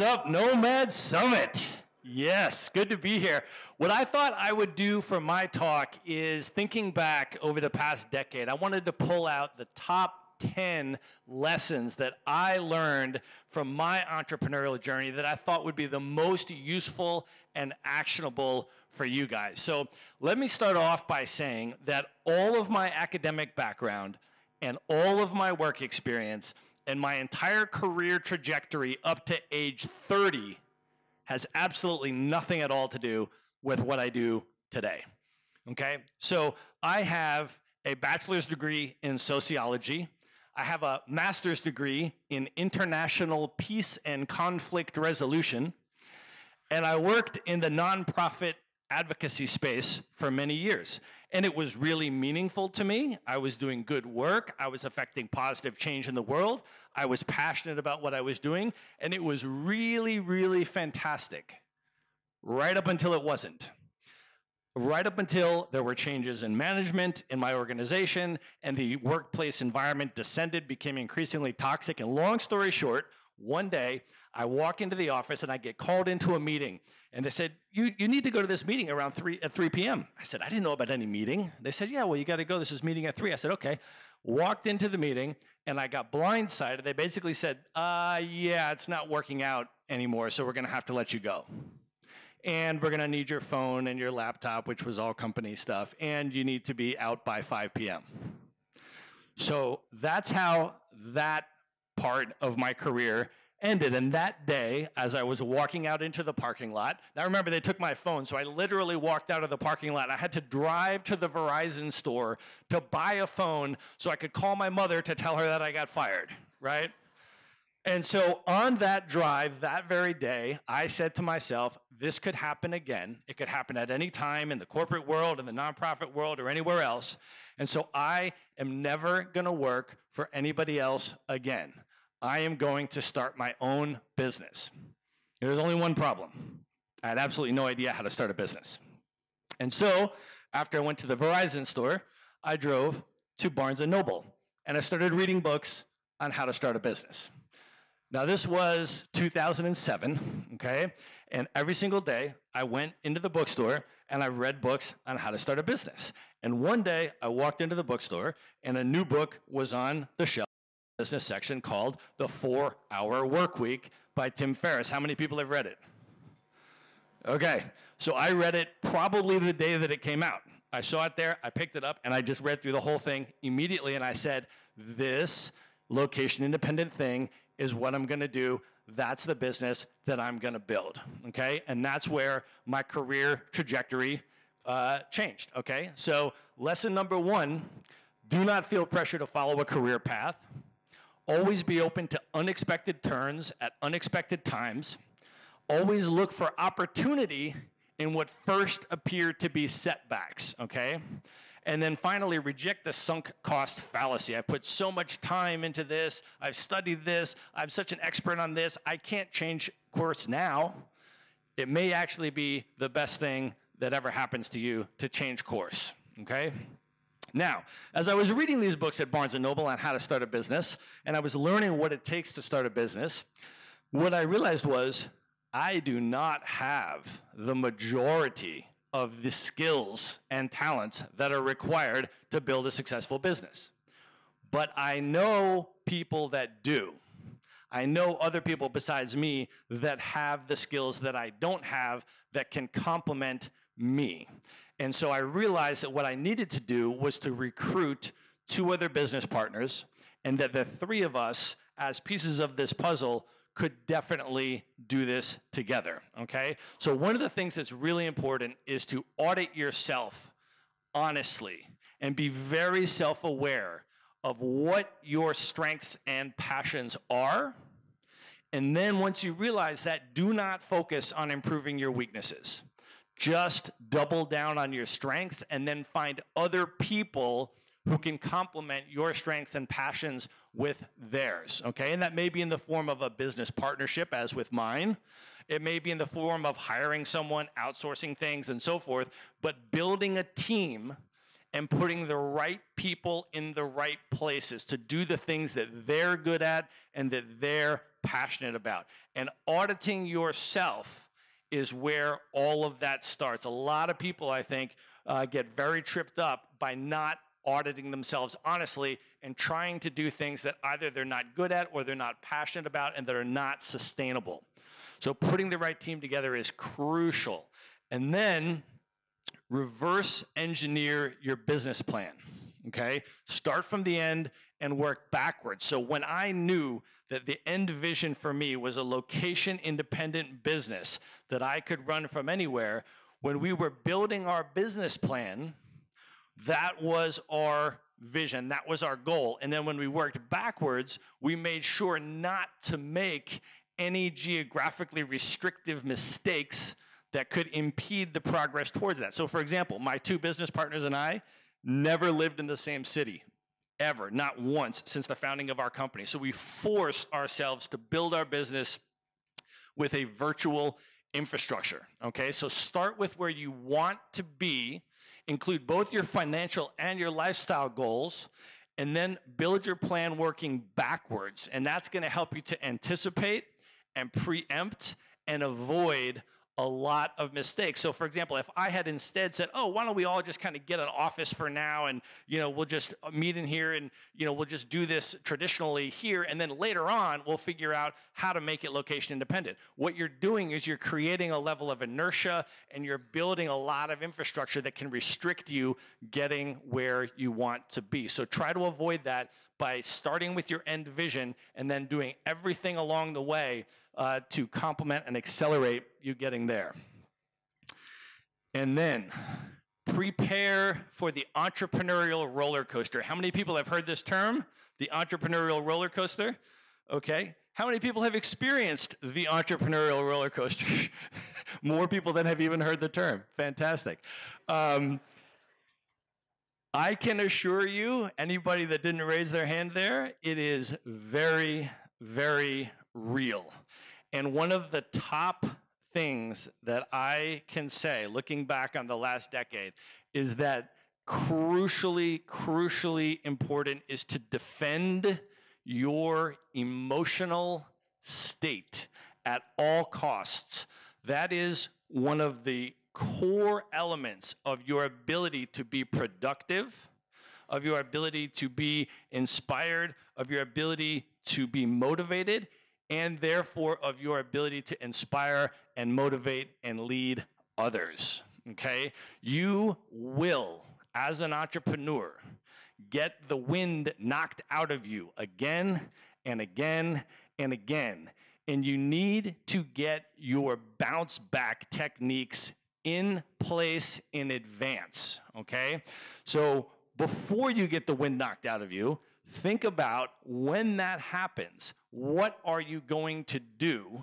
What's up, Nomad Summit? Yes, good to be here. What I thought I would do for my talk is thinking back over the past decade. I wanted to pull out the top 10 lessons that I learned from my entrepreneurial journey that I thought would be the most useful and actionable for you guys. So let me start off by saying that all of my academic background and all of my work experience and my entire career trajectory up to age 30 has absolutely nothing at all to do with what I do today, okay? So I have a bachelor's degree in sociology. I have a master's degree in international peace and conflict resolution. And I worked in the nonprofit advocacy space for many years. And it was really meaningful to me. I was doing good work. I was affecting positive change in the world. I was passionate about what I was doing. And it was really, really fantastic. Right up until it wasn't. Right up until there were changes in management, in my organization, and the workplace environment descended, became increasingly toxic. And long story short, one day, I walk into the office and I get called into a meeting. And they said, you need to go to this meeting around 3 p.m. I said, I didn't know about any meeting. They said, yeah, well, you got to go. This is meeting at 3. I said, okay. Walked into the meeting and I got blindsided. They basically said, yeah, it's not working out anymore, so we're going to have to let you go. And we're going to need your phone and your laptop, which was all company stuff. And you need to be out by 5 p.m. So that's how that part of my career ended. And that day, as I was walking out into the parking lot, now remember they took my phone, so I literally walked out of the parking lot. I had to drive to the Verizon store to buy a phone so I could call my mother to tell her that I got fired, right? And so on that drive, that very day, I said to myself, this could happen again. It could happen at any time in the corporate world, in the nonprofit world, or anywhere else. And so I am never gonna work for anybody else again. I am going to start my own business. There's only one problem. I had absolutely no idea how to start a business. And so after I went to the Verizon store, I drove to Barnes & Noble, and I started reading books on how to start a business. Now, this was 2007, okay? And every single day, I went into the bookstore, and I read books on how to start a business. And one day, I walked into the bookstore, and a new book was on the shelf. Business section called The 4-Hour Workweek by Tim Ferriss. How many people have read it? Okay, so I read it probably the day that it came out. I saw it there, I picked it up, and I just read through the whole thing immediately, and I said, this location-independent thing is what I'm gonna do. That's the business that I'm gonna build, okay? And that's where my career trajectory changed, okay? So lesson number one, do not feel pressure to follow a career path. Always be open to unexpected turns at unexpected times. Always look for opportunity in what first appear to be setbacks, okay? And then finally, reject the sunk cost fallacy. I've put so much time into this. I've studied this. I'm such an expert on this. I can't change course now. It may actually be the best thing that ever happens to you to change course, okay? Now, as I was reading these books at Barnes & Noble on how to start a business, and I was learning what it takes to start a business, what I realized was I do not have the majority of the skills and talents that are required to build a successful business. But I know people that do. I know other people besides me that have the skills that I don't have that can complement me. And so I realized that what I needed to do was to recruit two other business partners, and that the three of us, as pieces of this puzzle, could definitely do this together, okay? So one of the things that's really important is to audit yourself honestly and be very self-aware of what your strengths and passions are. And then once you realize that, do not focus on improving your weaknesses. Just double down on your strengths and then find other people who can complement your strengths and passions with theirs, okay? And that may be in the form of a business partnership, as with mine. It may be in the form of hiring someone, outsourcing things, and so forth, but building a team and putting the right people in the right places to do the things that they're good at and that they're passionate about. And auditing yourself is where all of that starts. A lot of people, I think, get very tripped up by not auditing themselves honestly and trying to do things that either they're not good at or they're not passionate about and that are not sustainable. So putting the right team together is crucial. And then reverse engineer your business plan, okay? Start from the end and work backwards. So when I knew that the end vision for me was a location-independent business that I could run from anywhere, when we were building our business plan, that was our vision. That was our goal. And then when we worked backwards, we made sure not to make any geographically restrictive mistakes that could impede the progress towards that. So for example, my two business partners and I never lived in the same city, ever, not once since the founding of our company. So we forced ourselves to build our business with a virtual infrastructure, okay? So start with where you want to be, include both your financial and your lifestyle goals, and then build your plan working backwards. And that's gonna help you to anticipate and preempt and avoid a lot of mistakes. So for example, if I had instead said, oh, why don't we all just kind of get an office for now and, you know, we'll just meet in here and, you know, we'll just do this traditionally here and then later on we'll figure out how to make it location independent. What you're doing is you're creating a level of inertia and you're building a lot of infrastructure that can restrict you getting where you want to be. So try to avoid that by starting with your end vision and then doing everything along the way to complement and accelerate you getting there. And then prepare for the entrepreneurial roller coaster. How many people have heard this term, the entrepreneurial roller coaster? Okay. How many people have experienced the entrepreneurial roller coaster? More people than have even heard the term. Fantastic. I can assure you, anybody that didn't raise their hand there, it is very, very real. And one of the top things that I can say, looking back on the last decade, is that crucially important is to defend your emotional state at all costs. That is one of the core elements of your ability to be productive, of your ability to be inspired, of your ability to be motivated, and therefore of your ability to inspire and motivate and lead others, okay? You will, as an entrepreneur, get the wind knocked out of you again and again and again, and you need to get your bounce back techniques in place in advance, okay? So before you get the wind knocked out of you, think about when that happens, what are you going to do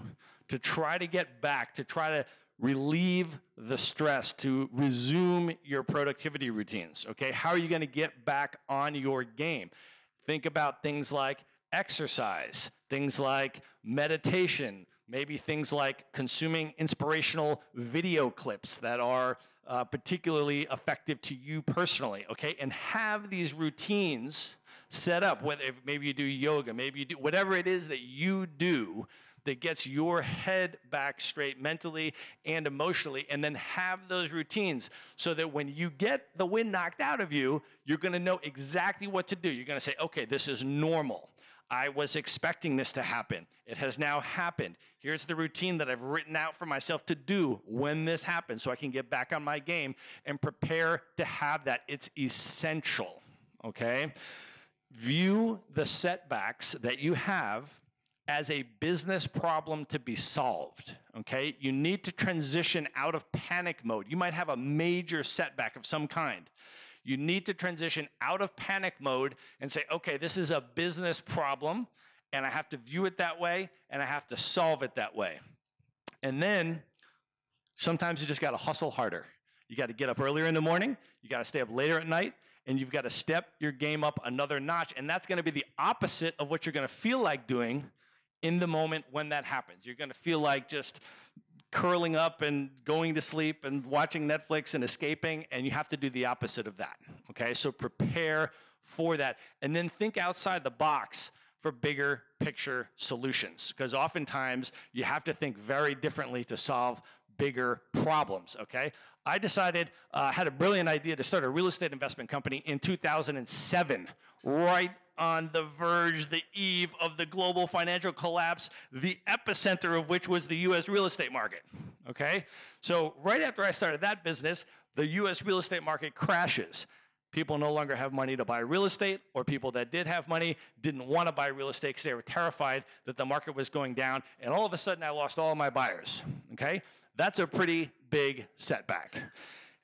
to try to get back, to try to relieve the stress, to resume your productivity routines, okay? How are you going to get back on your game? Think about things like exercise, things like meditation, maybe things like consuming inspirational video clips that are particularly effective to you personally, okay? And have these routines set up, whether maybe you do yoga, maybe you do whatever it is that you do that gets your head back straight mentally and emotionally, and then have those routines so that when you get the wind knocked out of you, you're gonna know exactly what to do. You're gonna say, okay, this is normal. I was expecting this to happen. It has now happened. Here's the routine that I've written out for myself to do when this happens so I can get back on my game and prepare to have that. It's essential, okay? View the setbacks that you have as a business problem to be solved, okay? You need to transition out of panic mode. You might have a major setback of some kind. You need to transition out of panic mode and say, okay, this is a business problem, and I have to view it that way, and I have to solve it that way. And then sometimes you just gotta hustle harder. You gotta get up earlier in the morning, you gotta stay up later at night, and you've got to step your game up another notch, and that's gonna be the opposite of what you're gonna feel like doing in the moment when that happens. You're gonna feel like just curling up and going to sleep and watching Netflix and escaping, and you have to do the opposite of that, okay? So prepare for that, and then think outside the box for bigger picture solutions, because oftentimes you have to think very differently to solve bigger problems, okay? I decided, had a brilliant idea to start a real estate investment company in 2007, right on the verge, the eve of the global financial collapse, the epicenter of which was the US real estate market, okay? So right after I started that business, the US real estate market crashes. People no longer have money to buy real estate, or people that did have money didn't want to buy real estate because they were terrified that the market was going down, and all of a sudden I lost all my buyers, okay? That's a pretty big setback.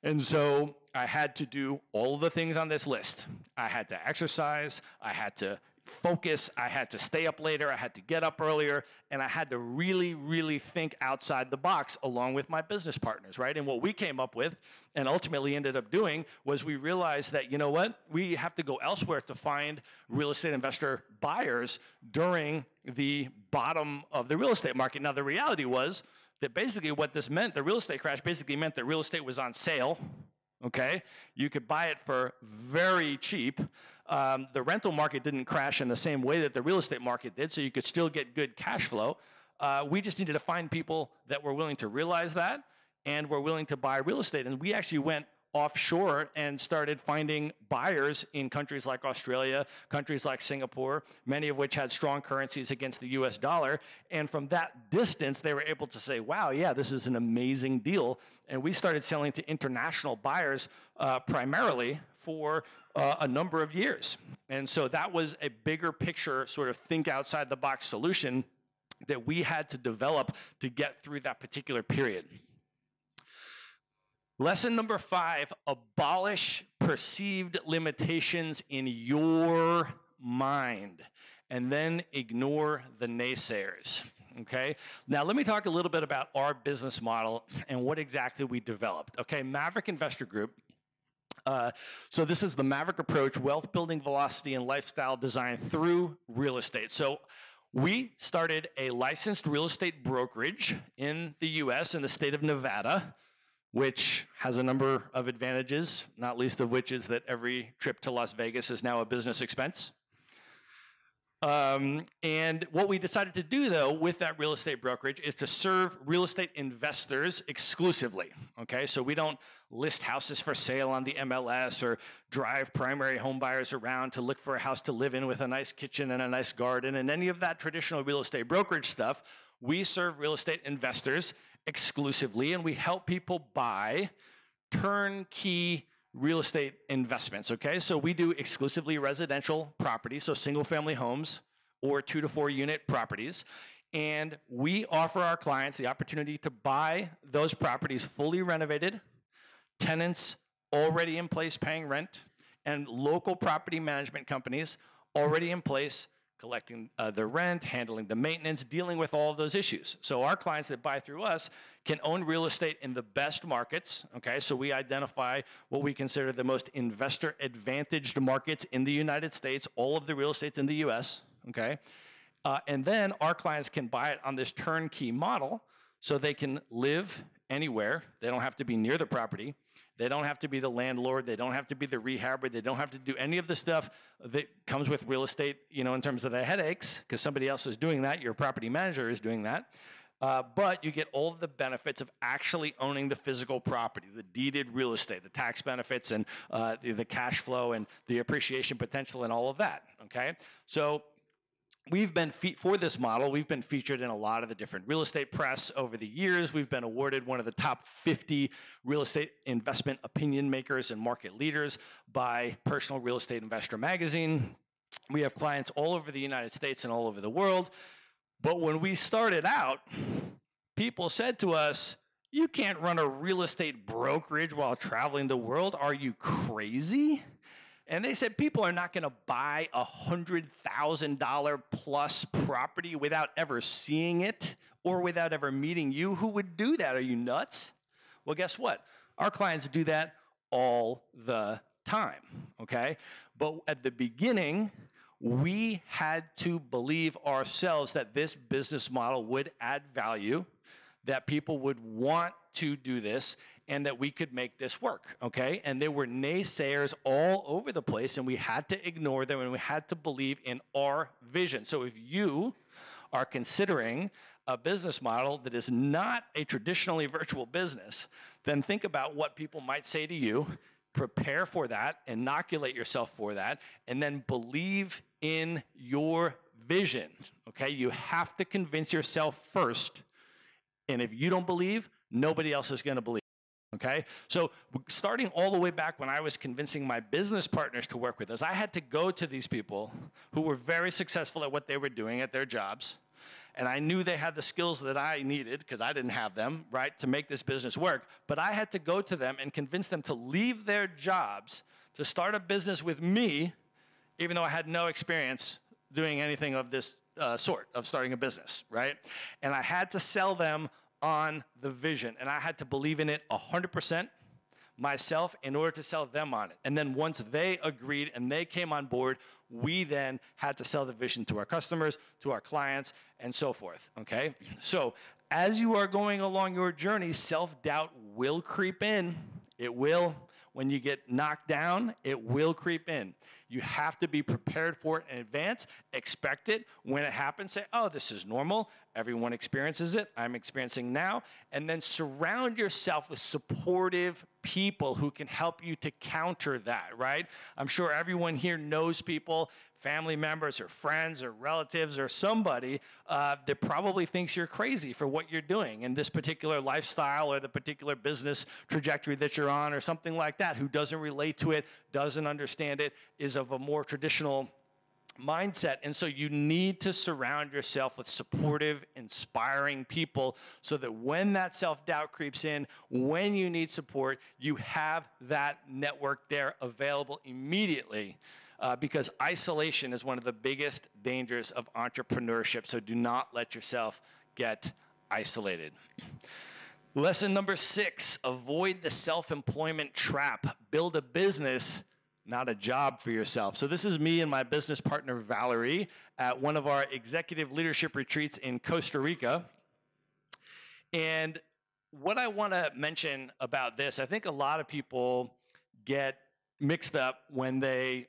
And so I had to do all the things on this list. I had to exercise, I had to focus, I had to stay up later, I had to get up earlier, and I had to really, really think outside the box along with my business partners, right? And what we came up with and ultimately ended up doing was we realized that, you know what, we have to go elsewhere to find real estate investor buyers during the bottom of the real estate market. Now, the reality was that basically what this meant, the real estate crash basically meant that real estate was on sale, okay? You could buy it for very cheap. The rental market didn't crash in the same way that the real estate market did, so you could still get good cash flow. We just needed to find people that were willing to realize that and were willing to buy real estate. And we actually went offshore and started finding buyers in countries like Australia, countries like Singapore, many of which had strong currencies against the US dollar. And from that distance, they were able to say, wow, yeah, this is an amazing deal. And we started selling to international buyers primarily for a number of years. And so that was a bigger picture, sort of think outside the box solution that we had to develop to get through that particular period. Lesson number 5, abolish perceived limitations in your mind and then ignore the naysayers, okay? Now, let me talk a little bit about our business model and what exactly we developed, okay? Maverick Investor Group. So this is the Maverick approach, wealth building velocity and lifestyle design through real estate. So we started a licensed real estate brokerage in the US in the state of Nevada, which has a number of advantages, not least of which is that every trip to Las Vegas is now a business expense. And what we decided to do, though, with that real estate brokerage is to serve real estate investors exclusively, okay? So we don't list houses for sale on the MLS or drive primary home buyers around to look for a house to live in with a nice kitchen and a nice garden and any of that traditional real estate brokerage stuff. We serve real estate investors exclusively, and we help people buy turnkey real estate investments, okay? So we do exclusively residential properties, so single-family homes or 2- to 4-unit properties, and we offer our clients the opportunity to buy those properties fully renovated, tenants already in place paying rent, and local property management companies already in place collecting the rent, handling the maintenance, dealing with all of those issues. So our clients that buy through us can own real estate in the best markets, okay? So we identify what we consider the most investor advantaged markets in the United States, all of the real estate's in the US, okay? And then our clients can buy it on this turnkey model so they can live anywhere. They don't have to be near the property. They don't have to be the landlord. They don't have to be the rehabber. They don't have to do any of the stuff that comes with real estate, you know, in terms of the headaches, because somebody else is doing that. Your property manager is doing that. But you get all of the benefits of actually owning the physical property, the deeded real estate, the tax benefits and the cash flow and the appreciation potential and all of that, okay? So we've been, for this model, we've been featured in a lot of the different real estate press over the years. We've been awarded one of the top 50 real estate investment opinion makers and market leaders by Personal Real Estate Investor Magazine. We have clients all over the United States and all over the world. But when we started out, people said to us, "You can't run a real estate brokerage while traveling the world. Are you crazy?" And they said, people are not going to buy a $100,000 plus property without ever seeing it or without ever meeting you. Who would do that? Are you nuts? Well, guess what? Our clients do that all the time, okay? But at the beginning, we had to believe ourselves that this business model would add value, that people would want to do this, and that we could make this work, okay? And there were naysayers all over the place, and we had to ignore them, and we had to believe in our vision. So if you are considering a business model that is not a traditionally virtual business, then think about what people might say to you, prepare for that, inoculate yourself for that, and then believe in your vision, okay? You have to convince yourself first, and if you don't believe, nobody else is going to believe, okay? So starting all the way back when I was convincing my business partners to work with us, I had to go to these people who were very successful at what they were doing at their jobs, and I knew they had the skills that I needed because I didn't have them, right, to make this business work, but I had to go to them and convince them to leave their jobs to start a business with me, even though I had no experience doing anything of this sort of starting a business, right? And I had to sell them on the vision, and I had to believe in it 100% myself in order to sell them on it. And then once they agreed and they came on board, we then had to sell the vision to our customers, to our clients, and so forth, okay? So as you are going along your journey, self-doubt will creep in. It will. When you get knocked down, it will creep in. You have to be prepared for it in advance, expect it. When it happens, say, oh, this is normal. Everyone experiences it. I'm experiencing now. And then surround yourself with supportive people who can help you to counter that, right? I'm sure everyone here knows people, family members or friends or relatives or somebody that probably thinks you're crazy for what you're doing in this particular lifestyle or the particular business trajectory that you're on or something like that, who doesn't relate to it, doesn't understand it, is of a more traditional mindset. And so you need to surround yourself with supportive, inspiring people so that when that self-doubt creeps in, when you need support, you have that network there available immediately. Because isolation is one of the biggest dangers of entrepreneurship, so do not let yourself get isolated. Lesson number 6, avoid the self-employment trap. Build a business, not a job for yourself. So this is me and my business partner, Valerie, at one of our executive leadership retreats in Costa Rica. And what I want to mention about this, I think a lot of people get mixed up when they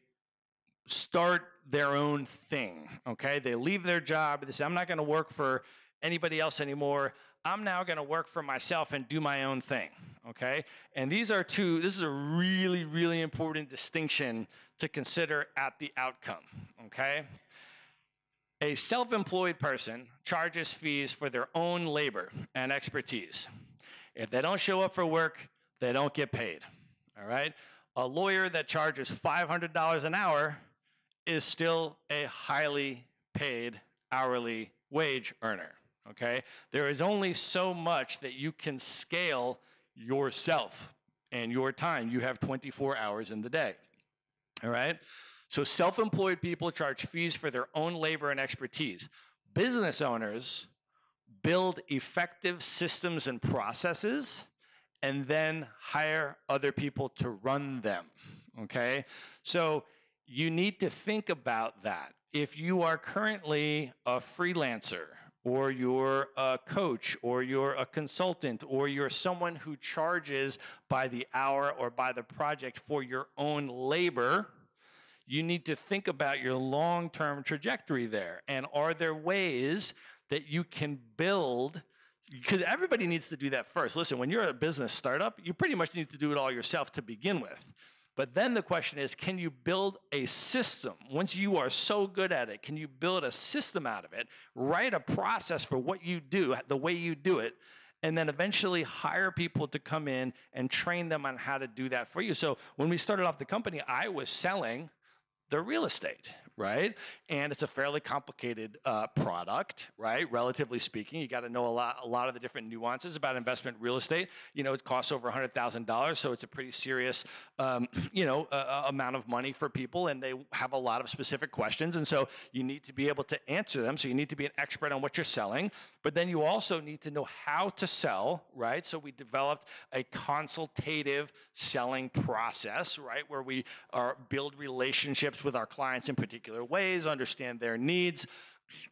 start their own thing, okay? They leave their job. They say, I'm not going to work for anybody else anymore. I'm now going to work for myself and do my own thing, okay? And this is a really, really important distinction to consider at the outcome, okay? A self-employed person charges fees for their own labor and expertise. If they don't show up for work, they don't get paid, all right? A lawyer that charges $500 an hour is still a highly paid hourly wage earner, okay? There is only so much that you can scale yourself and your time. You have 24 hours in the day, all right? So self-employed people charge fees for their own labor and expertise. Business owners build effective systems and processes and then hire other people to run them, okay? So you need to think about that. If you are currently a freelancer, or you're a coach, or you're a consultant, or you're someone who charges by the hour or by the project for your own labor, you need to think about your long-term trajectory there. And are there ways that you can build, because everybody needs to do that first. Listen, when you're a business startup, you pretty much need to do it all yourself to begin with. But then the question is, can you build a system? Once you are so good at it, can you build a system out of it, write a process for what you do, the way you do it, and then eventually hire people to come in and train them on how to do that for you? So when we started off the company, I was selling the real estate, right? And it's a fairly complicated product, right? Relatively speaking, you got to know a lot of the different nuances about investment real estate. You know, it costs over $100,000, so it's a pretty serious, amount of money for people, and they have a lot of specific questions, and so you need to be able to answer them. So you need to be an expert on what you're selling, but then you also need to know how to sell, right? So we developed a consultative selling process, right, where we build relationships with our clients in particular ways, understand their needs,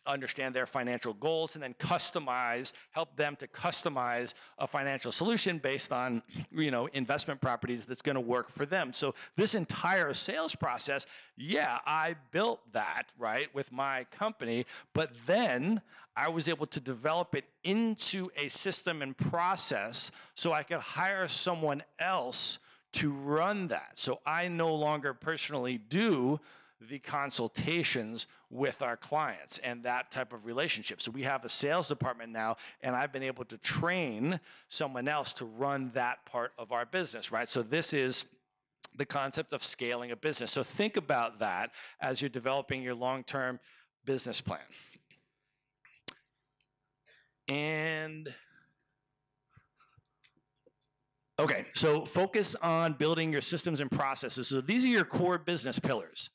understand their financial goals, and then customize, help them to customize a financial solution based on, you know, investment properties that's going to work for them. So this entire sales process, yeah, I built that, right, with my company, but then I was able to develop it into a system and process so I could hire someone else to run that. So I no longer personally do the consultations with our clients and that type of relationship. So we have a sales department now, and I've been able to train someone else to run that part of our business, right? So this is the concept of scaling a business. So think about that as you're developing your long-term business plan. And okay, so focus on building your systems and processes. So these are your core business pillars: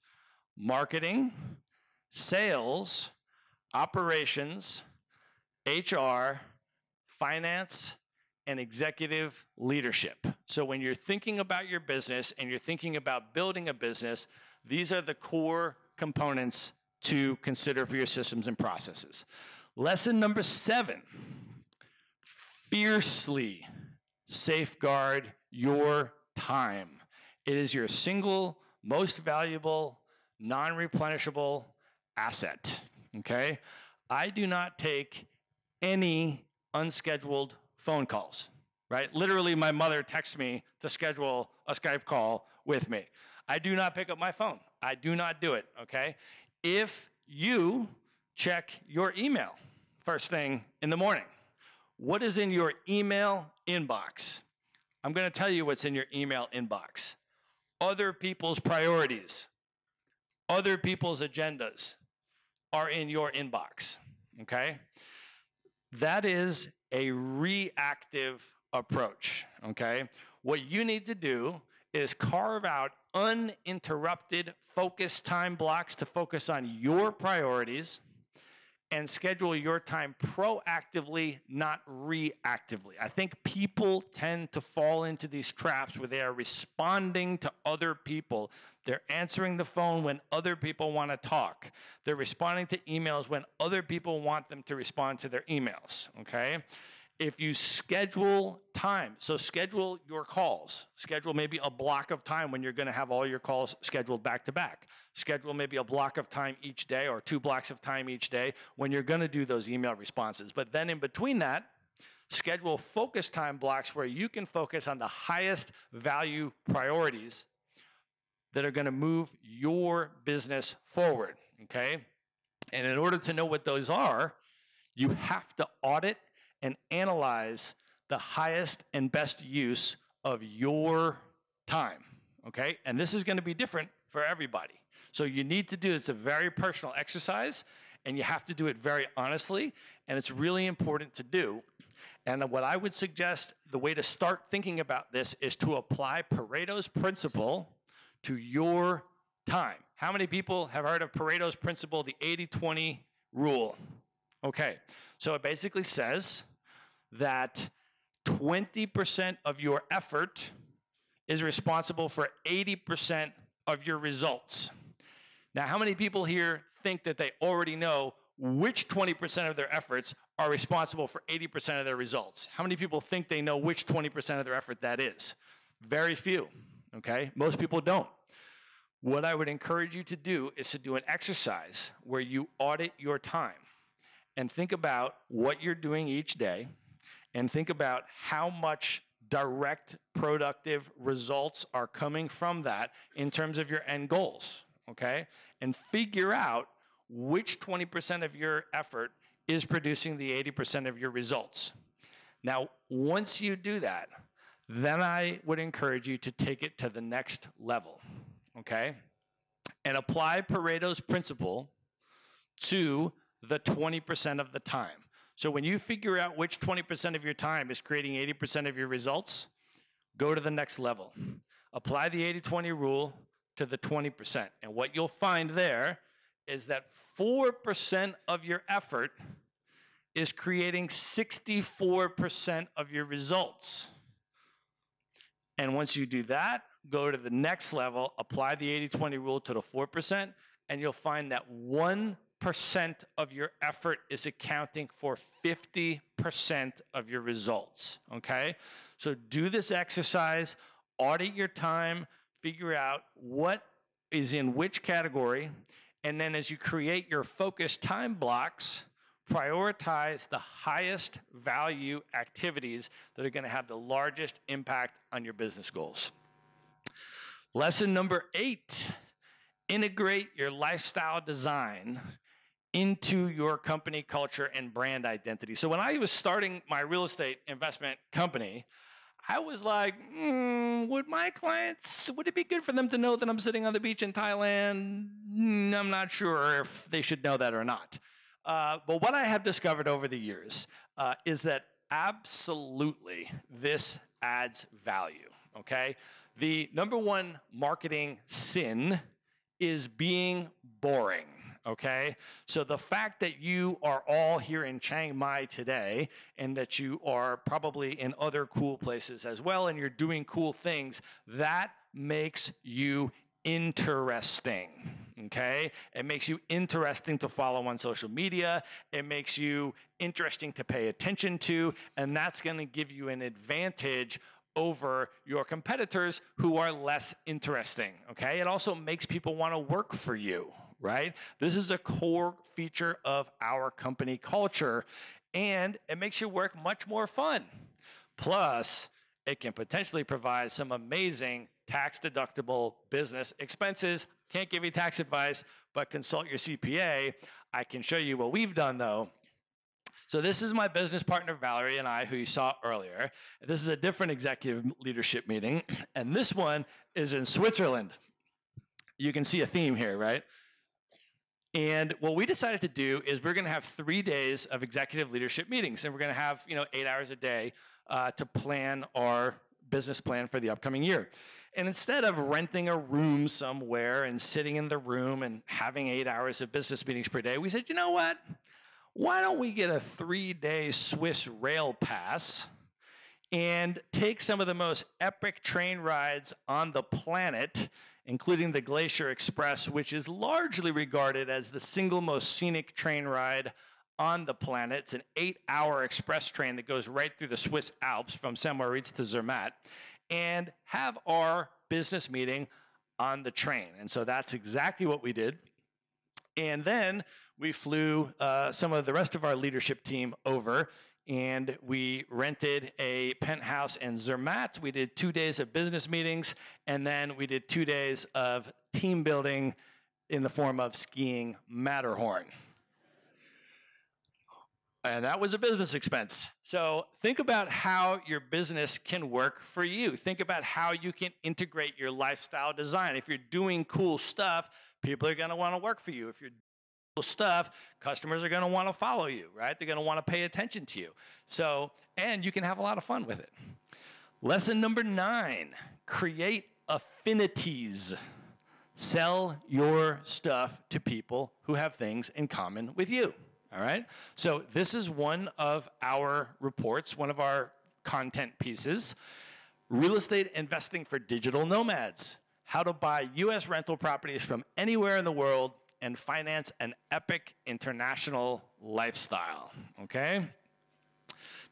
marketing, sales, operations, HR, finance, and executive leadership. So when you're thinking about your business and you're thinking about building a business, these are the core components to consider for your systems and processes. Lesson number 7, fiercely safeguard your time. It is your single most valuable non-replenishable asset, okay? I do not take any unscheduled phone calls, right? Literally, my mother texts me to schedule a Skype call with me. I do not pick up my phone. I do not do it, okay? If you check your email first thing in the morning, what is in your email inbox? I'm gonna tell you what's in your email inbox. Other people's priorities. Other people's agendas are in your inbox, okay? That is a reactive approach, okay? What you need to do is carve out uninterrupted focus time blocks to focus on your priorities and schedule your time proactively, not reactively. I think people tend to fall into these traps where they are responding to other people. They're answering the phone when other people want to talk. They're responding to emails when other people want them to respond to their emails, okay? If you schedule time, so schedule your calls. Schedule maybe a block of time when you're going to have all your calls scheduled back to back. Schedule maybe a block of time each day or 2 blocks of time each day when you're going to do those email responses. But then in between that, schedule focus time blocks where you can focus on the highest value priorities that are going to move your business forward, okay? And in order to know what those are, you have to audit and analyze the highest and best use of your time, okay? And this is gonna be different for everybody. So you need to do, it's a very personal exercise, and you have to do it very honestly, and it's really important to do. And what I would suggest, the way to start thinking about this is to apply Pareto's principle to your time. How many people have heard of Pareto's principle, the 80-20 rule? Okay, so it basically says that 20% of your effort is responsible for 80% of your results. Now, how many people here think that they already know which 20% of their efforts are responsible for 80% of their results? How many people think they know which 20% of their effort that is? Very few, okay? Most people don't. What I would encourage you to do is to do an exercise where you audit your time. And think about what you're doing each day, and think about how much direct productive results are coming from that in terms of your end goals, okay? And figure out which 20% of your effort is producing the 80% of your results. Now, once you do that, then I would encourage you to take it to the next level, okay? And apply Pareto's principle to the 20% of the time. So when you figure out which 20% of your time is creating 80% of your results, go to the next level. Apply the 80-20 rule to the 20%. And what you'll find there is that 4% of your effort is creating 64% of your results. And once you do that, go to the next level, apply the 80-20 rule to the 4%, and you'll find that 1% 10% of your effort is accounting for 50% of your results, okay? So do this exercise, audit your time, figure out what is in which category, and then as you create your focused time blocks, prioritize the highest value activities that are gonna have the largest impact on your business goals. Lesson number 8, integrate your lifestyle design into your company culture and brand identity. So when I was starting my real estate investment company, I was like, would my clients, would it be good for them to know that I'm sitting on the beach in Thailand? I'm not sure if they should know that or not. But what I have discovered over the years is that absolutely this adds value, okay? The #1 marketing sin is being boring, okay? So the fact that you are all here in Chiang Mai today and that you are probably in other cool places as well and you're doing cool things, that makes you interesting, okay? It makes you interesting to follow on social media. It makes you interesting to pay attention to, and that's gonna give you an advantage over your competitors who are less interesting, okay? It also makes people wanna work for you, right? This is a core feature of our company culture, and it makes your work much more fun. Plus, it can potentially provide some amazing tax-deductible business expenses. Can't give you tax advice, but consult your CPA. I can show you what we've done, though. So this is my business partner, Valerie, and I, who you saw earlier. This is a different executive leadership meeting, and this one is in Switzerland. You can see a theme here, right? And what we decided to do is we're gonna have 3 days of executive leadership meetings, and we're gonna have 8 hours a day to plan our business plan for the upcoming year. And instead of renting a room somewhere and sitting in the room and having 8 hours of business meetings per day, we said, you know what? Why don't we get a 3-day Swiss rail pass and take some of the most epic train rides on the planet, including the Glacier Express, which is largely regarded as the single most scenic train ride on the planet. It's an 8-hour express train that goes right through the Swiss Alps from St. Moritz to Zermatt, and have our business meeting on the train. And so that's exactly what we did. And then we flew some of the rest of our leadership team over, and we rented a penthouse in Zermatt. We did 2 days of business meetings, and then we did 2 days of team building in the form of skiing Matterhorn. And that was a business expense. So think about how your business can work for you. Think about how you can integrate your lifestyle design. If you're doing cool stuff, people are gonna wanna work for you. If you're stuff, customers are going to want to follow you, right? They're going to want to pay attention to you. So, and you can have a lot of fun with it. Lesson number 9, create affinities. Sell your stuff to people who have things in common with you, all right? So this is one of our reports, one of our content pieces. Real estate investing for digital nomads. How to buy U.S. rental properties from anywhere in the world and finance an epic international lifestyle, okay?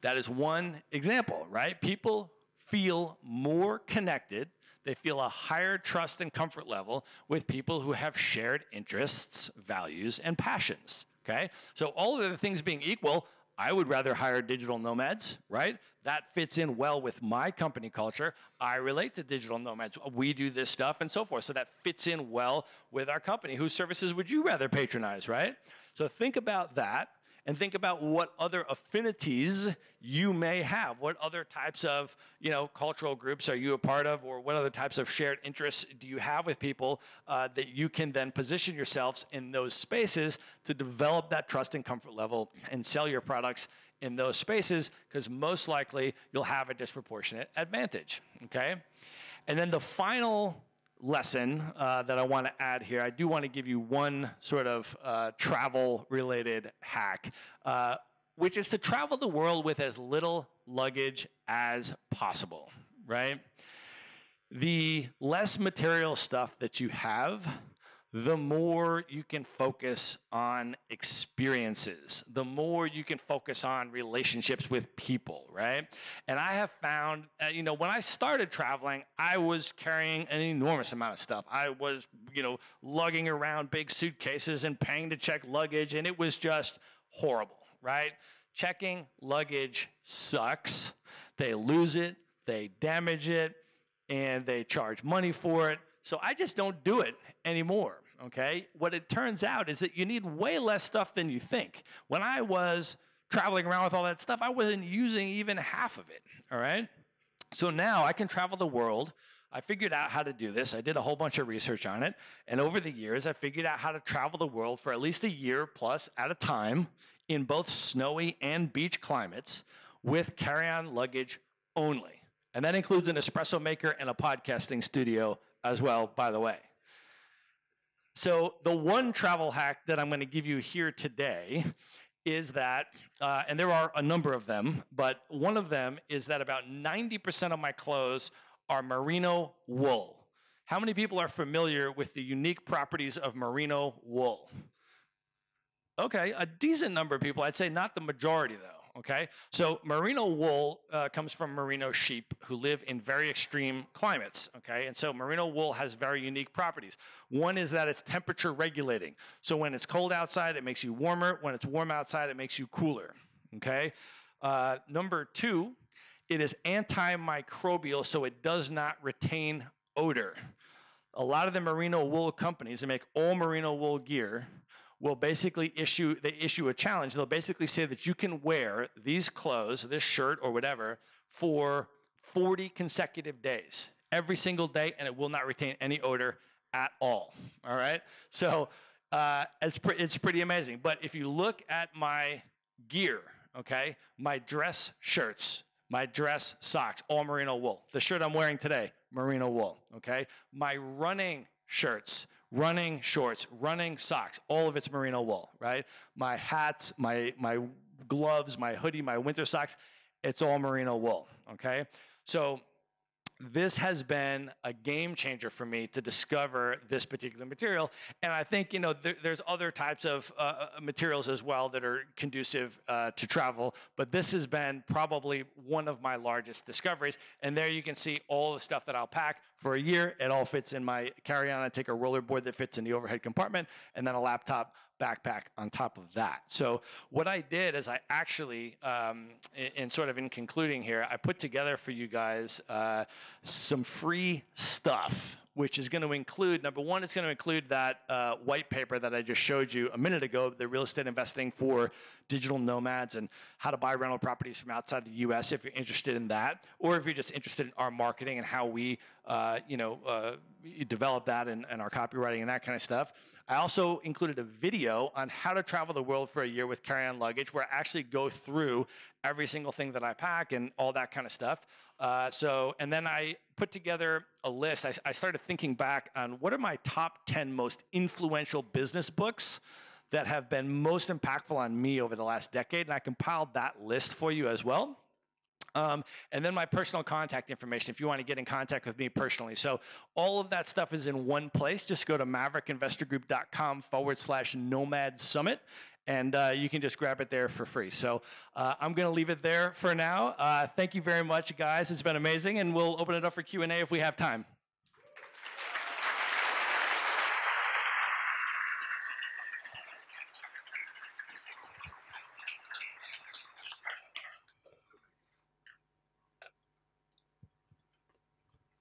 That is one example, right? People feel more connected. They feel a higher trust and comfort level with people who have shared interests, values, and passions, okay? So all of the things being equal, I would rather hire digital nomads, right? That fits in well with my company culture. I relate to digital nomads. We do this stuff and so forth. So that fits in well with our company. Whose services would you rather patronize, right? So think about that, and think about what other affinities you may have. What other types of, cultural groups are you a part of, or what other types of shared interests do you have with people that you can then position yourselves in those spaces to develop that trust and comfort level and sell your products in those spaces, because most likely you'll have a disproportionate advantage, okay? And then the final lesson that I want to add here. I do want to give you one sort of travel-related hack, which is to travel the world with as little luggage as possible, right? The less material stuff that you have, the more you can focus on experiences, the more you can focus on relationships with people, right? And I have found, you know, when I started traveling, I was carrying an enormous amount of stuff. I was, you know, lugging around big suitcases and paying to check luggage, and it was just horrible, right? Checking luggage sucks. They lose it, they damage it, and they charge money for it. So I just don't do it anymore, okay? What it turns out is that you need way less stuff than you think. When I was traveling around with all that stuff, I wasn't using even half of it, all right? So now I can travel the world. I figured out how to do this. I did a whole bunch of research on it. And over the years, I figured out how to travel the world for at least a year plus at a time in both snowy and beach climates with carry-on luggage only. And that includes an espresso maker and a podcasting studio as well, by the way. So the one travel hack that I'm going to give you here today is that, and there are a number of them, but one of them is that about 90% of my clothes are merino wool. How many people are familiar with the unique properties of merino wool? Okay, a decent number of people. I'd say not the majority, though. Okay, so merino wool comes from merino sheep who live in very extreme climates, okay? And so merino wool has very unique properties. One is that it's temperature regulating. So when it's cold outside, it makes you warmer. When it's warm outside, it makes you cooler, okay? Number two, it is antimicrobial, so it does not retain odor. A lot of the merino wool companies that make all merino wool gear will basically issue a challenge. They'll basically say that you can wear these clothes, this shirt or whatever, for 40 consecutive days, every single day, and it will not retain any odor at all right? So it's pretty amazing. But if you look at my gear, okay, my dress shirts, my dress socks, all merino wool. The shirt I'm wearing today, merino wool, okay? My running shirts, running shorts, running socks, all of it's merino wool, right? My hats, my gloves, my hoodie, my winter socks, it's all merino wool, okay? So this has been a game changer for me to discover this particular material. And I think, you know, there's other types of materials as well that are conducive to travel, but this has been probably one of my largest discoveries. And there you can see all the stuff that I'll pack for a year. It all fits in my carry-on. I take a rollerboard that fits in the overhead compartment and then a laptop backpack on top of that. So what I did is I actually, in concluding here, I put together for you guys some free stuff, which is going to include, number one, it's going to include that white paper that I just showed you a minute ago, the real estate investing for digital nomads and how to buy rental properties from outside the U.S. if you're interested in that, or if you're just interested in our marketing and how we develop that and our copywriting and that kind of stuff. I also included a video on how to travel the world for a year with carry-on luggage, where I actually go through every single thing that I pack and all that kind of stuff. And then I put together a list. I started thinking back on what are my top 10 most influential business books that have been most impactful on me over the last decade, and I compiled that list for you as well. And then my personal contact information if you want to get in contact with me personally. So all of that stuff is in one place. Just go to maverickinvestorgroup.com/Nomad Summit, and you can just grab it there for free. So I'm going to leave it there for now. Thank you very much, guys. It's been amazing, and we'll open it up for Q&A if we have time.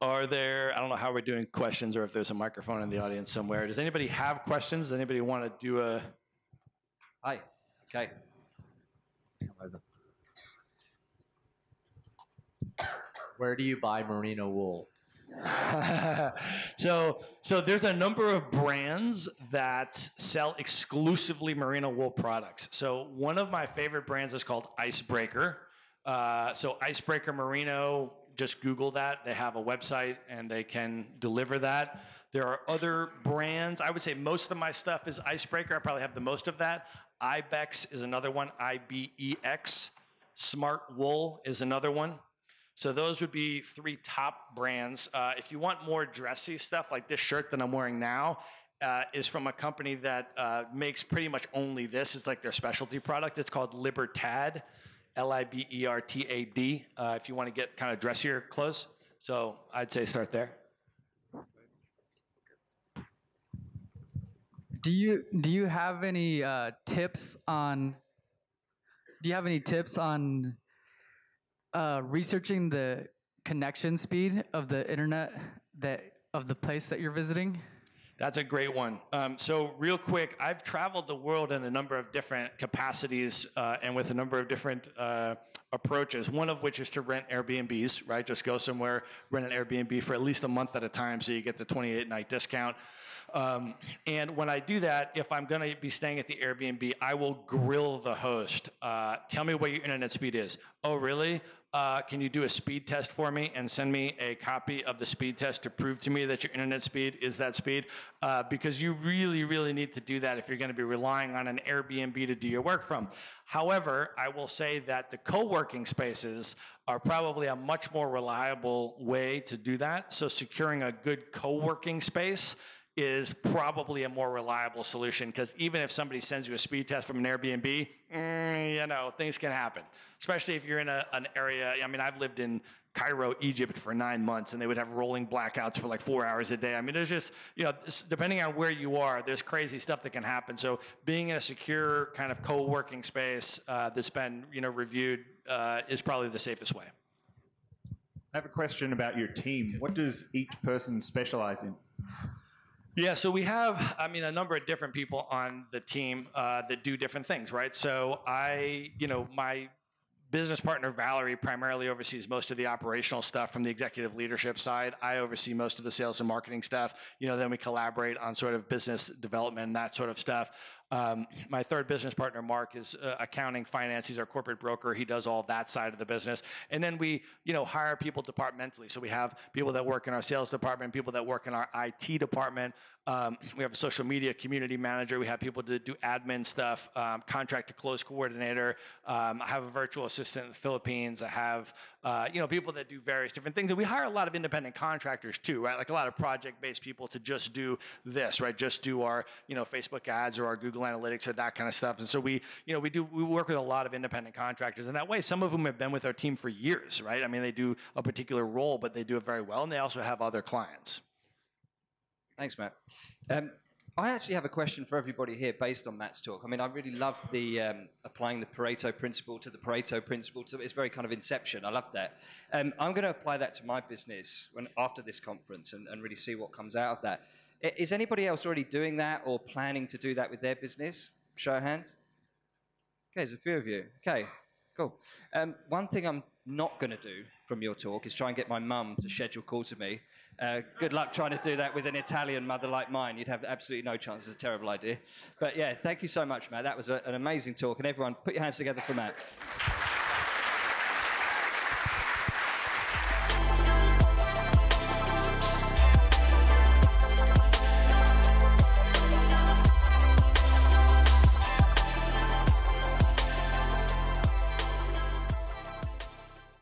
Are there, I don't know how we're doing questions or if there's a microphone in the audience somewhere. Does anybody have questions? Does anybody want to do a? Hi. Okay. Where do you buy merino wool? So there's a number of brands that sell exclusively merino wool products. So one of my favorite brands is called Icebreaker. So Icebreaker Merino, just Google that. They have a website and they can deliver that. There are other brands. I would say most of my stuff is Icebreaker. I probably have the most of that. Ibex is another one, I-B-E-X. Smart Wool is another one. So those would be three top brands. If you want more dressy stuff like this shirt that I'm wearing now, is from a company that makes pretty much only this. It's like their specialty product. It's called Libertad, Libertad, if you want to get kind of dressier clothes. So I'd say start there. Do you have any tips on researching the connection speed of the internet of the place that you're visiting? That's a great one. So real quick, I've traveled the world in a number of different capacities and with a number of different approaches, one of which is to rent Airbnbs, right? Just go somewhere, rent an Airbnb for at least a month at a time so you get the 28-night discount. And when I do that, if I'm going to be staying at the Airbnb, I will grill the host. Tell me what your internet speed is. Oh, really? Can you do a speed test for me and send me a copy of the speed test to prove to me that your internet speed is that speed? Because you really, really need to do that if you're going to be relying on an Airbnb to do your work from. However, I will say that the co-working spaces are probably a much more reliable way to do that. So securing a good co-working space is probably a more reliable solution, because even if somebody sends you a speed test from an Airbnb, you know, things can happen, especially if you're in an area. I mean, I've lived in Cairo, Egypt for 9 months, and they would have rolling blackouts for like 4 hours a day. I mean, there's just, you know, depending on where you are, there's crazy stuff that can happen. So being in a secure kind of co-working space that's been, you know, reviewed is probably the safest way. I have a question about your team. What does each person specialize in? Yeah, so we have, I mean, a number of different people on the team that do different things, right? So my business partner, Valerie, primarily oversees most of the operational stuff from the executive leadership side. I oversee most of the sales and marketing stuff. You know, then we collaborate on sort of business development and that sort of stuff. My third business partner, Mark, is accounting, finance. He's our corporate broker. He does all that side of the business. And then we, you know, hire people departmentally. So we have people that work in our sales department, people that work in our IT department. We have a social media community manager. We have people to do admin stuff, contract to close coordinator. I have a virtual assistant in the Philippines. I have, you know, people that do various different things. And we hire a lot of independent contractors too, right? Like a lot of project-based people to just do this, right? Just do our, you know, Facebook ads or our Google Analytics or that kind of stuff. And so we, you know, we work with a lot of independent contractors in that way. Some of whom have been with our team for years, right? I mean, they do a particular role, but they do it very well. And they also have other clients. Thanks, Matt. I actually have a question for everybody here based on Matt's talk. I mean, I really love the applying the Pareto principle to the Pareto principle. To, it's very kind of inception. I love that. I'm going to apply that to my business after this conference and really see what comes out of that. Is anybody else already doing that or planning to do that with their business? Show of hands. Okay, there's a few of you. Okay, cool. One thing I'm not going to do from your talk is try and get my mum to schedule calls with me. Good luck trying to do that with an Italian mother like mine. You'd have absolutely no chance. It's a terrible idea. But yeah, thank you so much, Matt. That was an amazing talk. And everyone, put your hands together for Matt.